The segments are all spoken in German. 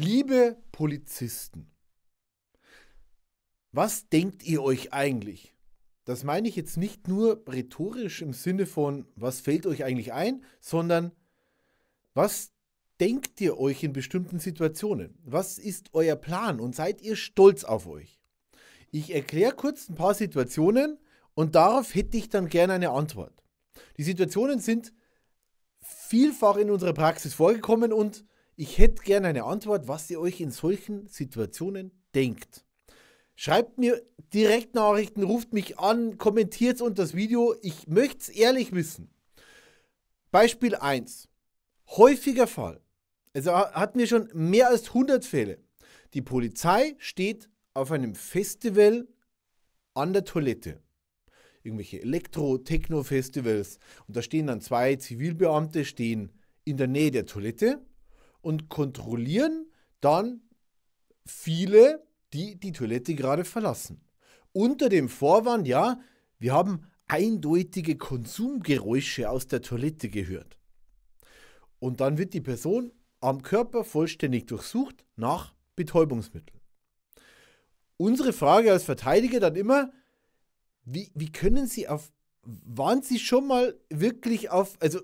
Liebe Polizisten, was denkt ihr euch eigentlich? Das meine ich jetzt nicht nur rhetorisch im Sinne von, was fällt euch eigentlich ein, sondern was denkt ihr euch in bestimmten Situationen? Was ist euer Plan und seid ihr stolz auf euch? Ich erkläre kurz ein paar Situationen und darauf hätte ich dann gerne eine Antwort. Die Situationen sind vielfach in unserer Praxis vorgekommen und ich hätte gerne eine Antwort, was ihr euch in solchen Situationen denkt. Schreibt mir Direktnachrichten, ruft mich an, kommentiert unter das Video. Ich möchte es ehrlich wissen. Beispiel 1. Häufiger Fall. Also hatten wir schon mehr als 100 Fälle. Die Polizei steht auf einem Festival an der Toilette. Irgendwelche Elektro-Techno-Festivals. Und da stehen dann zwei Zivilbeamte, stehen in der Nähe der Toilette und kontrollieren dann viele, die die Toilette gerade verlassen. Unter dem Vorwand, ja, wir haben eindeutige Konsumgeräusche aus der Toilette gehört. Und dann wird die Person am Körper vollständig durchsucht nach Betäubungsmitteln. Unsere Frage als Verteidiger dann immer, wie können Sie waren Sie schon mal wirklich also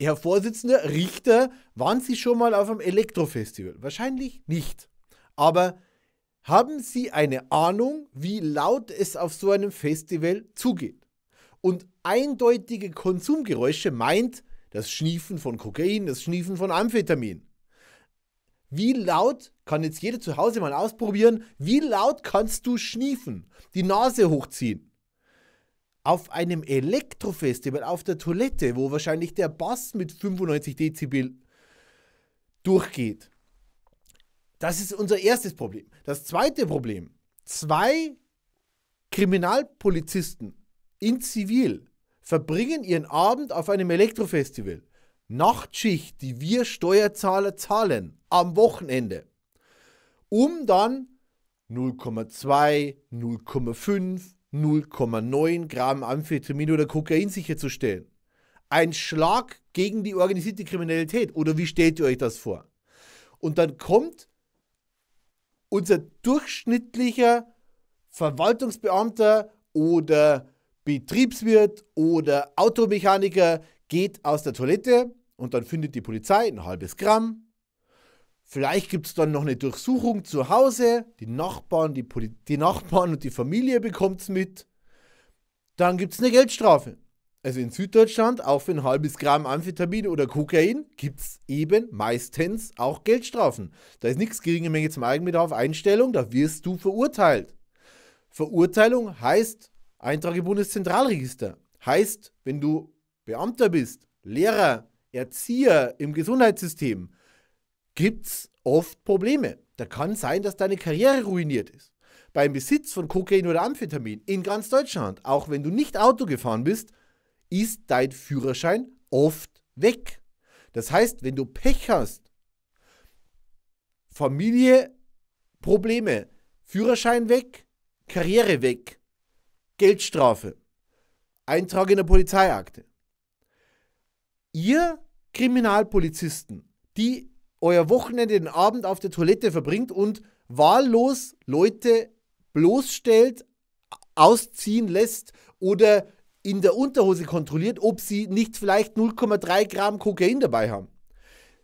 Herr Vorsitzender, Richter, waren Sie schon mal auf einem Elektrofestival? Wahrscheinlich nicht. Aber haben Sie eine Ahnung, wie laut es auf so einem Festival zugeht? Und eindeutige Konsumgeräusche meint das Schniefen von Kokain, das Schniefen von Amphetamin. Wie laut, kann jetzt jeder zu Hause mal ausprobieren, wie laut kannst du schniefen, die Nase hochziehen? Auf einem Elektrofestival, auf der Toilette, wo wahrscheinlich der Bass mit 95 Dezibel durchgeht. Das ist unser erstes Problem. Das zweite Problem, 2 Kriminalpolizisten in Zivil verbringen ihren Abend auf einem Elektrofestival. Nachtschicht, die wir Steuerzahler zahlen, am Wochenende, um dann 0,2, 0,5, 0,9 Gramm Amphetamin oder Kokain sicherzustellen. Ein Schlag gegen die organisierte Kriminalität. Oder wie stellt ihr euch das vor? Und dann kommt unser durchschnittlicher Verwaltungsbeamter oder Betriebswirt oder Automechaniker geht aus der Toilette und dann findet die Polizei ein halbes Gramm. Vielleicht gibt es dann noch eine Durchsuchung zu Hause, die Nachbarn und die Familie bekommt es mit. Dann gibt es eine Geldstrafe. Also in Süddeutschland, auch für ein halbes Gramm Amphetamin oder Kokain, gibt es eben meistens auch Geldstrafen. Da ist nichts geringe Menge zum Eigenbedarf, Einstellung, da wirst du verurteilt. Verurteilung heißt Eintrag im Bundeszentralregister. Heißt, wenn du Beamter bist, Lehrer, Erzieher im Gesundheitssystem, gibt es oft Probleme. Da kann sein, dass deine Karriere ruiniert ist. Beim Besitz von Kokain oder Amphetamin in ganz Deutschland, auch wenn du nicht Auto gefahren bist, ist dein Führerschein oft weg. Das heißt, wenn du Pech hast, Familie, Probleme, Führerschein weg, Karriere weg, Geldstrafe, Eintrag in der Polizeiakte. Ihr Kriminalpolizisten, die euer Wochenende, den Abend auf der Toilette verbringt und wahllos Leute bloßstellt, ausziehen lässt oder in der Unterhose kontrolliert, ob sie nicht vielleicht 0,3 Gramm Kokain dabei haben.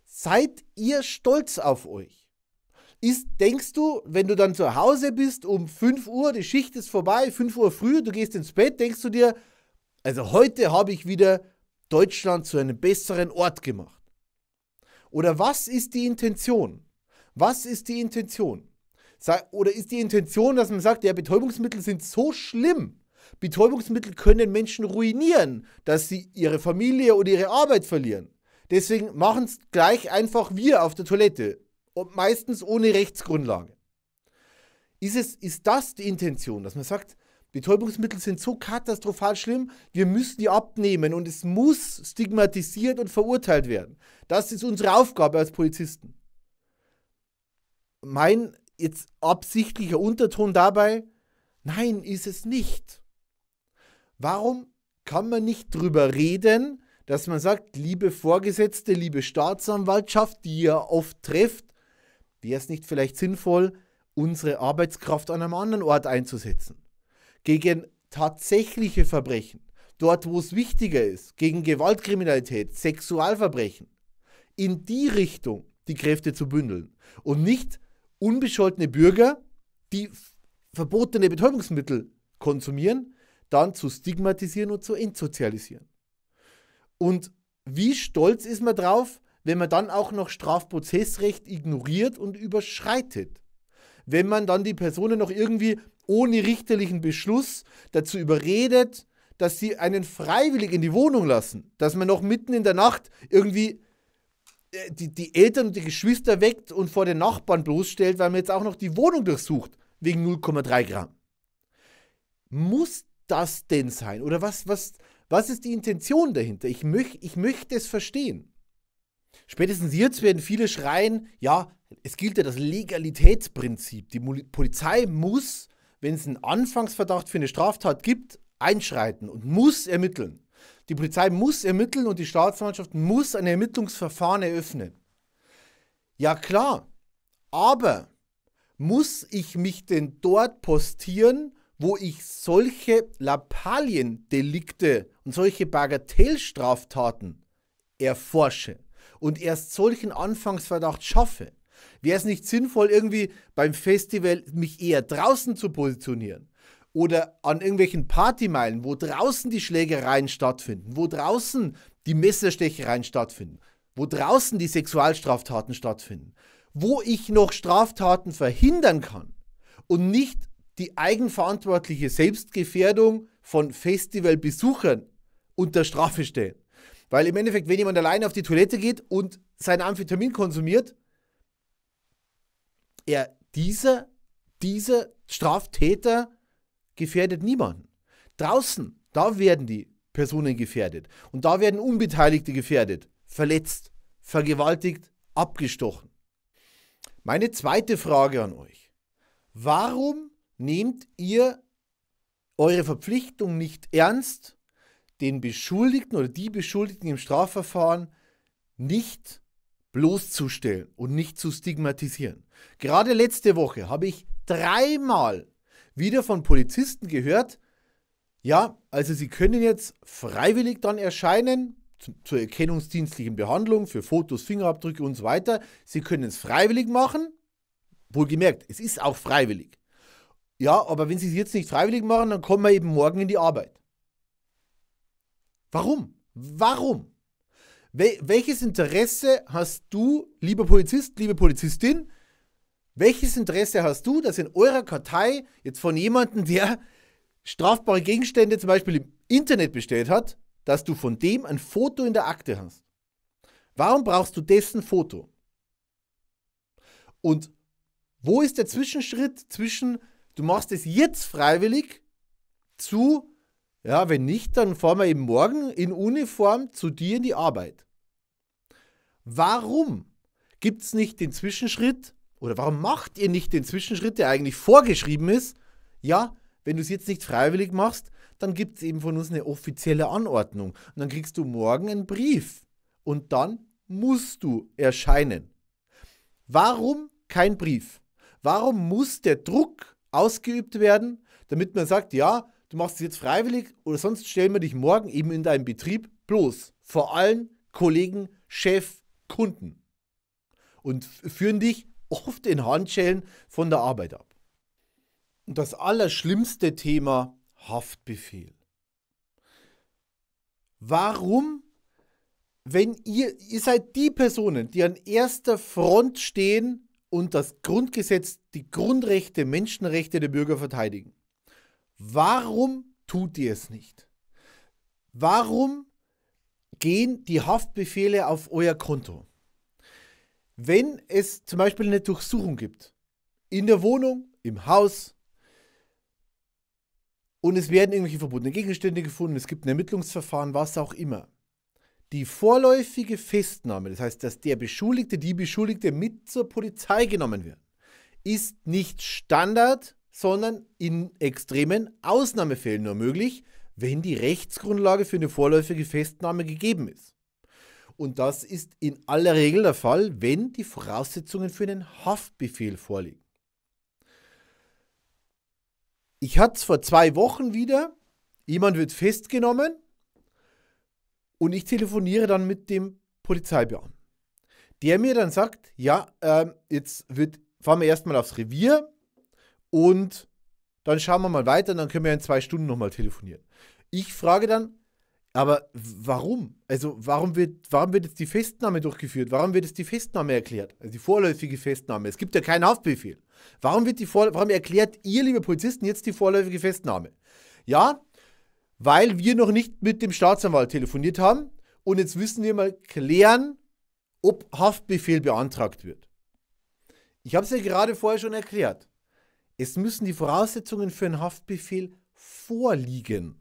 Seid ihr stolz auf euch? Denkst du, wenn du dann zu Hause bist, um 5 Uhr, die Schicht ist vorbei, 5 Uhr früh, du gehst ins Bett, denkst du dir, also heute habe ich wieder Deutschland zu einem besseren Ort gemacht? Oder was ist die Intention? Was ist die Intention? Oder ist die Intention, dass man sagt, ja, Betäubungsmittel sind so schlimm. Betäubungsmittel können Menschen ruinieren, dass sie ihre Familie oder ihre Arbeit verlieren. Deswegen machen es gleich einfach wir auf der Toilette. Und meistens ohne Rechtsgrundlage. Ist das die Intention, dass man sagt, Betäubungsmittel sind so katastrophal schlimm, wir müssen die abnehmen und es muss stigmatisiert und verurteilt werden. Das ist unsere Aufgabe als Polizisten. Mein jetzt absichtlicher Unterton dabei, nein, ist es nicht. Warum kann man nicht drüber reden, dass man sagt, liebe Vorgesetzte, liebe Staatsanwaltschaft, die ihr oft trefft, Wäre es nicht vielleicht sinnvoll, unsere Arbeitskraft an einem anderen Ort einzusetzen? Gegen tatsächliche Verbrechen, dort wo es wichtiger ist, gegen Gewaltkriminalität, Sexualverbrechen, in die Richtung die Kräfte zu bündeln und nicht unbescholtene Bürger, die verbotene Betäubungsmittel konsumieren, dann zu stigmatisieren und zu entsozialisieren. Und wie stolz ist man drauf, wenn man dann auch noch Strafprozessrecht ignoriert und überschreitet? Wenn man dann die Personen noch irgendwie ohne richterlichen Beschluss dazu überredet, dass sie einen freiwillig in die Wohnung lassen, dass man noch mitten in der Nacht irgendwie die Eltern und die Geschwister weckt und vor den Nachbarn bloßstellt, weil man jetzt auch noch die Wohnung durchsucht, wegen 0,3 Gramm. Muss das denn sein? Oder was ist die Intention dahinter? Ich möchte es verstehen. Spätestens jetzt werden viele schreien, ja, es gilt ja das Legalitätsprinzip. Die Polizei muss, wenn es einen Anfangsverdacht für eine Straftat gibt, einschreiten und muss ermitteln. Die Polizei muss ermitteln und die Staatsanwaltschaft muss ein Ermittlungsverfahren eröffnen. Ja klar, aber muss ich mich denn dort postieren, wo ich solche Lappaliendelikte und solche Bagatellstraftaten erforsche und erst solchen Anfangsverdacht schaffe? Wäre es nicht sinnvoll, irgendwie beim Festival mich eher draußen zu positionieren? Oder an irgendwelchen Partymeilen, wo draußen die Schlägereien stattfinden, wo draußen die Messerstechereien stattfinden, wo draußen die Sexualstraftaten stattfinden, wo ich noch Straftaten verhindern kann und nicht die eigenverantwortliche Selbstgefährdung von Festivalbesuchern unter Strafe stellen. Weil im Endeffekt, wenn jemand alleine auf die Toilette geht und sein Amphetamin konsumiert, er dieser Straftäter gefährdet niemanden. Draußen, da werden die Personen gefährdet. Und da werden Unbeteiligte gefährdet, verletzt, vergewaltigt, abgestochen. Meine zweite Frage an euch. Warum nehmt ihr eure Verpflichtung nicht ernst, den Beschuldigten oder die Beschuldigten im Strafverfahren nicht bloßzustellen und nicht zu stigmatisieren? Gerade letzte Woche habe ich dreimal wieder von Polizisten gehört, ja, also sie können jetzt freiwillig dann erscheinen, zur erkennungsdienstlichen Behandlung, für Fotos, Fingerabdrücke und so weiter. Sie können es freiwillig machen, wohlgemerkt, es ist auch freiwillig. Ja, aber wenn sie es jetzt nicht freiwillig machen, dann kommen wir eben morgen in die Arbeit. Warum? Warum? Welches Interesse hast du, lieber Polizist, liebe Polizistin, welches Interesse hast du, dass in eurer Kartei jetzt von jemandem, der strafbare Gegenstände zum Beispiel im Internet bestellt hat, dass du von dem ein Foto in der Akte hast? Warum brauchst du dessen Foto? Und wo ist der Zwischenschritt zwischen, du machst es jetzt freiwillig, zu, ja, wenn nicht, dann fahren wir eben morgen in Uniform zu dir in die Arbeit? Warum gibt es nicht den Zwischenschritt, oder warum macht ihr nicht den Zwischenschritt, der eigentlich vorgeschrieben ist? Ja, wenn du es jetzt nicht freiwillig machst, dann gibt es eben von uns eine offizielle Anordnung. Und dann kriegst du morgen einen Brief. Und dann musst du erscheinen. Warum kein Brief? Warum muss der Druck ausgeübt werden, damit man sagt, ja, du machst es jetzt freiwillig oder sonst stellen wir dich morgen eben in deinem Betrieb bloß. Vor allen Kollegen, Chef, Kunden. Und führen dich oft in Handschellen von der Arbeit ab. Und das allerschlimmste Thema, Haftbefehl. Warum, wenn ihr seid die Personen, die an erster Front stehen und das Grundgesetz, die Grundrechte, Menschenrechte der Bürger verteidigen, warum tut ihr es nicht? Warum gehen die Haftbefehle auf euer Konto? Wenn es zum Beispiel eine Durchsuchung gibt, in der Wohnung, im Haus, und es werden irgendwelche verbotene Gegenstände gefunden, es gibt ein Ermittlungsverfahren, was auch immer. Die vorläufige Festnahme, das heißt, dass der Beschuldigte, die Beschuldigte mit zur Polizei genommen wird, ist nicht Standard, sondern in extremen Ausnahmefällen nur möglich, wenn die Rechtsgrundlage für eine vorläufige Festnahme gegeben ist. Und das ist in aller Regel der Fall, wenn die Voraussetzungen für einen Haftbefehl vorliegen. Ich hatte es vor 2 Wochen wieder, jemand wird festgenommen und ich telefoniere dann mit dem Polizeibeamten, der mir dann sagt, ja, fahren wir erstmal aufs Revier und dann schauen wir mal weiter und dann können wir in 2 Stunden nochmal telefonieren. Ich frage dann, aber warum? Also warum wird jetzt die Festnahme durchgeführt? Warum wird jetzt die Festnahme erklärt? Also die vorläufige Festnahme. Es gibt ja keinen Haftbefehl. Warum erklärt ihr, liebe Polizisten, jetzt die vorläufige Festnahme? Ja, weil wir noch nicht mit dem Staatsanwalt telefoniert haben und jetzt müssen wir mal klären, ob Haftbefehl beantragt wird. Ich habe es ja gerade vorher schon erklärt. Es müssen die Voraussetzungen für einen Haftbefehl vorliegen.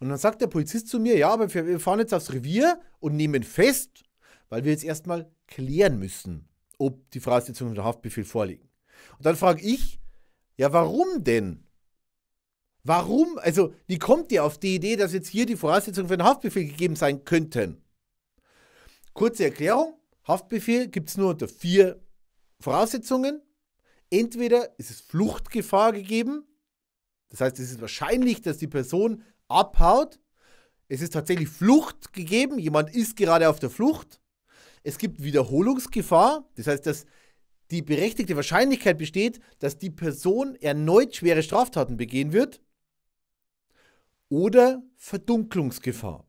Und dann sagt der Polizist zu mir, ja, aber wir fahren jetzt aufs Revier und nehmen fest, weil wir jetzt erstmal klären müssen, ob die Voraussetzungen für den Haftbefehl vorliegen. Und dann frage ich, ja, warum denn? Warum? Also, wie kommt ihr auf die Idee, dass jetzt hier die Voraussetzungen für den Haftbefehl gegeben sein könnten? Kurze Erklärung, Haftbefehl gibt es nur unter 4 Voraussetzungen. Entweder ist es Fluchtgefahr gegeben, das heißt, es ist wahrscheinlich, dass die Person abhaut, es ist tatsächlich Flucht gegeben, jemand ist gerade auf der Flucht, es gibt Wiederholungsgefahr, das heißt, dass die berechtigte Wahrscheinlichkeit besteht, dass die Person erneut schwere Straftaten begehen wird, oder Verdunklungsgefahr.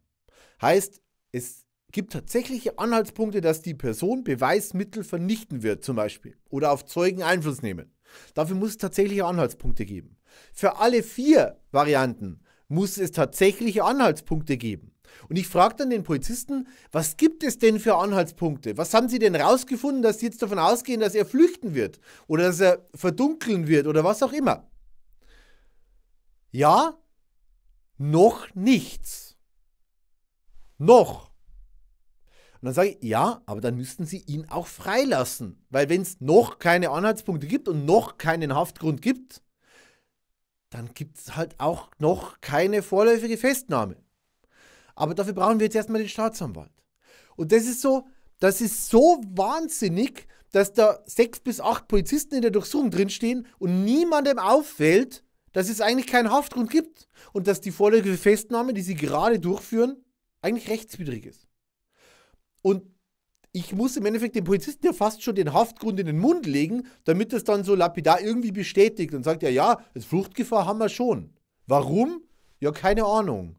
Heißt, es gibt tatsächliche Anhaltspunkte, dass die Person Beweismittel vernichten wird zum Beispiel oder auf Zeugen Einfluss nehmen. Dafür muss es tatsächliche Anhaltspunkte geben. Für alle 4 Varianten muss es tatsächliche Anhaltspunkte geben. Und ich frage dann den Polizisten, was gibt es denn für Anhaltspunkte? Was haben Sie denn rausgefunden, dass Sie jetzt davon ausgehen, dass er flüchten wird oder dass er verdunkeln wird oder was auch immer? Ja, noch nichts. Noch. Und dann sage ich, ja, aber dann müssten Sie ihn auch freilassen. Weil wenn es noch keine Anhaltspunkte gibt und noch keinen Haftgrund gibt, dann gibt es halt auch noch keine vorläufige Festnahme. Aber dafür brauchen wir jetzt erstmal den Staatsanwalt. Und das ist so wahnsinnig, dass da 6 bis 8 Polizisten in der Durchsuchung drinstehen und niemandem auffällt, dass es eigentlich keinen Haftgrund gibt und dass die vorläufige Festnahme, die sie gerade durchführen, eigentlich rechtswidrig ist. Und ich muss im Endeffekt dem Polizisten ja fast schon den Haftgrund in den Mund legen, damit das dann so lapidar irgendwie bestätigt und sagt, ja, ja, das Fluchtgefahr haben wir schon. Warum? Ja, keine Ahnung.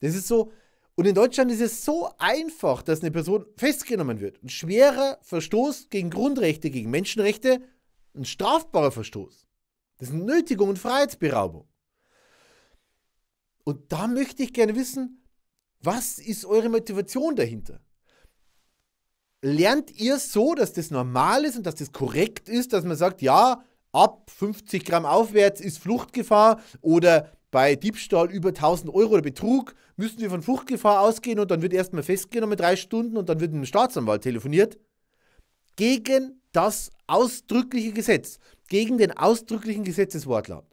Das ist so, und in Deutschland ist es so einfach, dass eine Person festgenommen wird. Ein schwerer Verstoß gegen Grundrechte, gegen Menschenrechte, ein strafbarer Verstoß. Das sind Nötigung und Freiheitsberaubung. Und da möchte ich gerne wissen, was ist eure Motivation dahinter? Lernt ihr so, dass das normal ist und dass das korrekt ist, dass man sagt, ja, ab 50 Gramm aufwärts ist Fluchtgefahr oder bei Diebstahl über 1.000 Euro oder Betrug müssen wir von Fluchtgefahr ausgehen und dann wird erstmal festgenommen 3 Stunden und dann wird mit dem Staatsanwalt telefoniert? Gegen das ausdrückliche Gesetz, gegen den ausdrücklichen Gesetzeswortlaut.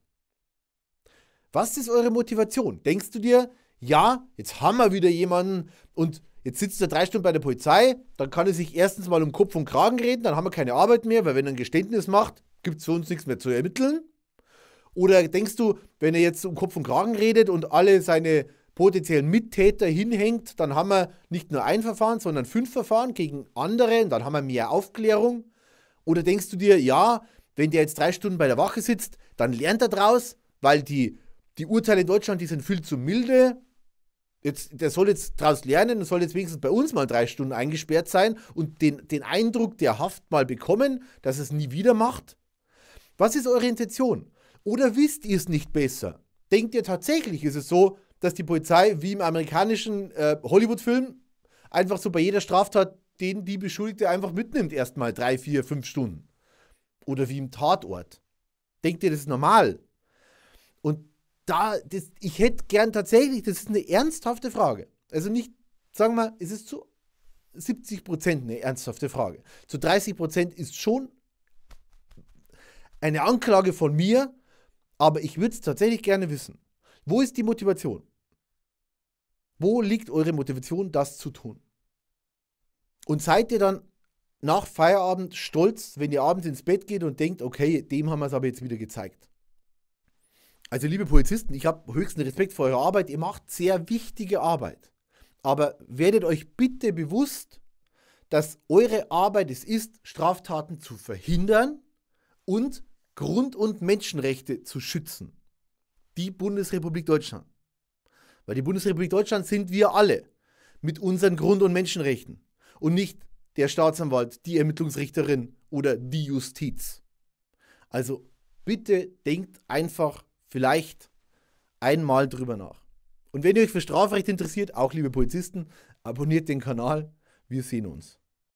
Was ist eure Motivation? Denkst du dir, ja, jetzt haben wir wieder jemanden und jetzt sitzt er 3 Stunden bei der Polizei, dann kann er sich erstens mal um Kopf und Kragen reden, dann haben wir keine Arbeit mehr, weil wenn er ein Geständnis macht, gibt es für uns nichts mehr zu ermitteln. Oder denkst du, wenn er jetzt um Kopf und Kragen redet und alle seine potenziellen Mittäter hinhängt, dann haben wir nicht nur ein Verfahren, sondern 5 Verfahren gegen andere und dann haben wir mehr Aufklärung. Oder denkst du dir, ja, wenn der jetzt 3 Stunden bei der Wache sitzt, dann lernt er draus, weil die Urteile in Deutschland, die sind viel zu milde. Der soll jetzt daraus lernen und soll jetzt wenigstens bei uns mal 3 Stunden eingesperrt sein und den Eindruck der Haft mal bekommen, dass es nie wieder macht. Was ist eure Intention? Oder wisst ihr es nicht besser? Denkt ihr tatsächlich, ist es so, dass die Polizei wie im amerikanischen Hollywood-Film einfach so bei jeder Straftat die Beschuldigte einfach mitnimmt erstmal 3, 4, 5 Stunden? Oder wie im Tatort? Denkt ihr, das ist normal? Und ich hätte gern tatsächlich, das ist eine ernsthafte Frage. Also nicht, sagen wir mal, es ist zu 70% eine ernsthafte Frage. Zu 30% ist schon eine Anklage von mir, aber ich würde es tatsächlich gerne wissen. Wo ist die Motivation? Wo liegt eure Motivation, das zu tun? Und seid ihr dann nach Feierabend stolz, wenn ihr abends ins Bett geht und denkt, okay, dem haben wir es aber jetzt wieder gezeigt. Also liebe Polizisten, ich habe höchsten Respekt vor eurer Arbeit. Ihr macht sehr wichtige Arbeit. Aber werdet euch bitte bewusst, dass eure Arbeit es ist, Straftaten zu verhindern und Grund- und Menschenrechte zu schützen. Die Bundesrepublik Deutschland. Weil die Bundesrepublik Deutschland sind wir alle mit unseren Grund- und Menschenrechten und nicht der Staatsanwalt, die Ermittlungsrichterin oder die Justiz. Also bitte denkt einfach vielleicht einmal drüber nach. Und wenn ihr euch für Strafrecht interessiert, auch liebe Polizisten, abonniert den Kanal. Wir sehen uns.